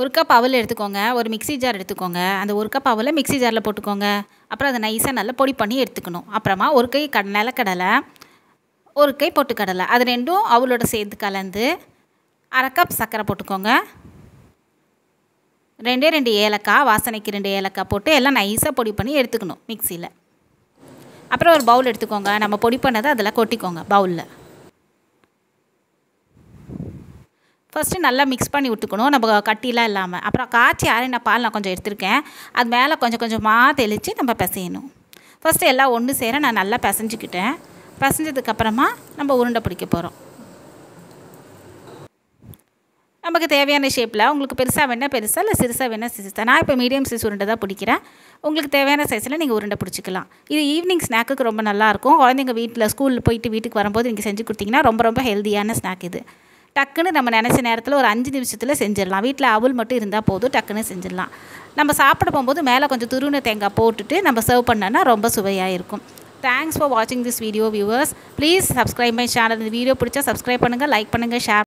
ஒரு கப் அவல் எடுத்துக்கோங்க, ஒரு மிக்ஸி ஜார் எடுத்துக்கோங்க. அந்த ஒரு கப் அவலை மிக்ஸி ஜாரில் போட்டுக்கோங்க. அப்புறம் அதை நைஸாக நல்லா பொடி பண்ணி எடுத்துக்கணும். அப்புறமா ஒரு கை நிலக்கடலை, ஒரு கை பொட்டுக்கடலை, அது ரெண்டும் அவளோட சேர்த்து கலந்து அரை கப் சர்க்கரை போட்டுக்கோங்க. ரெண்டு ஏலக்காய், வாசனைக்கு 2 ஏலக்காய் போட்டு எல்லாம் நைஸாக பொடி பண்ணி எடுத்துக்கணும் மிக்சியில். அப்புறம் ஒரு பவுல் எடுத்துக்கோங்க, நம்ம பொடி பண்ணதை அதில் கொட்டிக்கோங்க பவுலில். ஃபஸ்ட்டு நல்லா மிக்ஸ் பண்ணி விட்டுக்கணும், நம்ம கட்டிலாம் இல்லாமல். அப்புறம் காய்ச்சி ஆறின பால் நான் கொஞ்சம் எடுத்திருக்கேன், அது மேலே கொஞ்சம் கொஞ்சமாக தெளித்து நம்ம பிசையணும். ஃபஸ்ட்டு எல்லாம் ஒன்று சேர நான் நல்லா பிசைஞ்சிக்கிட்டேன். பிசைஞ்சதுக்கப்புறமா நம்ம உருண்டை பிடிக்க போகிறோம். நமக்கு தேவையான ஷேப்பில், உங்களுக்கு பெருசாக வேணால் பெருசாக, இல்லை சிறுசாக வேணால் சிறுசாக. நான் இப்போ மீடியம் சைஸ் உருண்டை தான் பிடிக்கிறேன். உங்களுக்கு தேவையான சைஸில் நீங்கள் உருண்டை பிடிச்சிக்கலாம். இது ஈவினிங் ஸ்நாக்குக்கு ரொம்ப நல்லாயிருக்கும். குழந்தைங்க வீட்டில் ஸ்கூலில் போயிட்டு வீட்டுக்கு வரும்போது நீங்கள் செஞ்சு கொடுத்தீங்கன்னா ரொம்ப ஹெல்தியான ஸ்நாக் இது. டக்குன்னு நம்ம நினச்ச நேரத்தில் ஒரு 5 நிமிஷத்தில் செஞ்சிடலாம். வீட்டில் அவல் மட்டும் இருந்தால் போதும், டக்குன்னு செஞ்சிடலாம். நம்ம சாப்பிட போகும்போது மேலே கொஞ்சம் துருவின தேங்காய் போட்டுட்டு நம்ம சர்வ் பண்ணோன்னா ரொம்ப சுவையாக இருக்கும். தேங்க்ஸ் ஃபார் வாட்சிங் this video viewers. Please subscribe my channel. இந்த வீடியோ பிடிச்சா சப்ஸ்கிரைப் பண்ணுங்கள், லைக் பண்ணுங்கள், ஷேர்